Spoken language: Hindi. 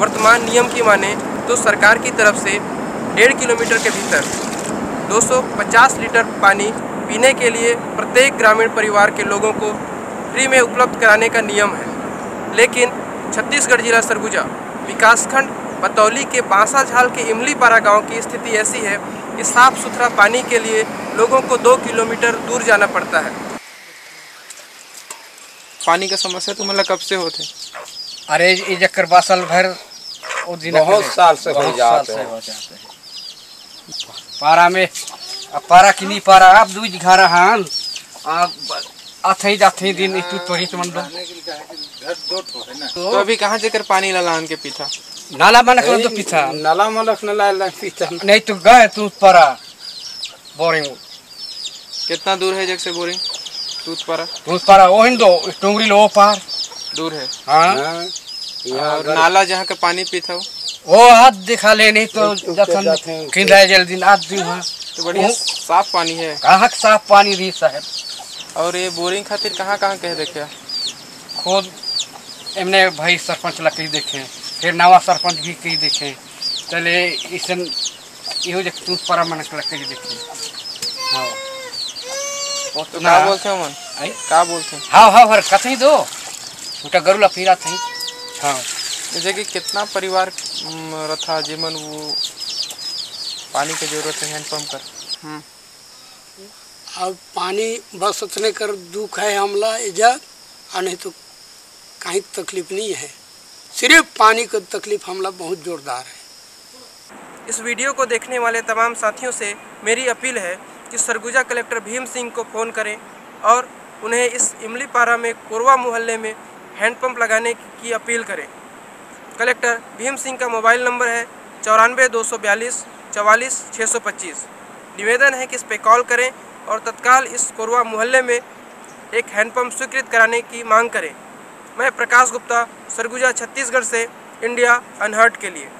वर्तमान नियम की माने तो सरकार की तरफ से 1.5 किलोमीटर के भीतर 250 लीटर पानी पीने के लिए प्रत्येक ग्रामीण परिवार के लोगों को फ्री में उपलब्ध कराने का नियम है। लेकिन छत्तीसगढ़ जिला सरगुजा विकासखंड बतौली के बांसाझाल के इमलीपारा गांव की स्थिति ऐसी है कि साफ़ सुथरा पानी के लिए लोगों को 2 किलोमीटर दूर जाना पड़ता है। पानी का समस्या तो मतलब कब से होते? अरे ये चक्कर बासल भर बहुत साल से हो जाते हैं। पारा में पारा की नहीं पारा अब दूज घर हान आथे जाथे दिन इतु त्वरित मंडल तो अभी कहां जाकर पानी लान के पीता नाला मन कर तो पीछा नाला मलक नाला पीछा नहीं तो गए तू पारा बोरिंग। कितना दूर है जग से बोरिंग तूत पारा ओ हिंदो टोंगरी लो पार दूर है। हां और नाला जहां का पानी पीता हो हाथ दिखा ले नहीं तो जथन खिंदा जल्दी आज दी। हां तो बढ़िया साफ पानी है कहां साफ पानी री साहब। और ये बोरिंग खातिर कहां कह देखे खुद इमने भाई सरपंच लकड़ी देखे फिर नवा सरपंच भी कहीं देखे चले इसन यो जो तूत पारा मन लकड़ी देखे। हां वो तो ना बोलते मन आई का बोलते हां हां हर कथई दो उटा गरुला फिरा थई। हां जैसे कि कितना परिवार रथा जिमन वो पानी की जरूरत है हैंडपंप कर। अब पानी बस उतने कर दुख है हमला इजा नहीं तो कहीं तकलीफ नहीं है सिर्फ पानी की तकलीफ हमला बहुत जोरदार है। इस वीडियो को देखने वाले तमाम साथियों से मेरी अपील है कि सरगुजा कलेक्टर भीम सिंह को फ़ोन करें और उन्हें इस इमलीपारा में कोरवा मोहल्ले में हैंडपंप लगाने की अपील करें। कलेक्टर भीम सिंह का मोबाइल नंबर है 94 242 44 625। निवेदन है कि इस पर कॉल करें और तत्काल इस कोरवा मोहल्ले में एक हैंडपंप स्वीकृत कराने की मांग करें। मैं प्रकाश गुप्ता सरगुजा छत्तीसगढ़ से इंडिया अनहर्ड के लिए।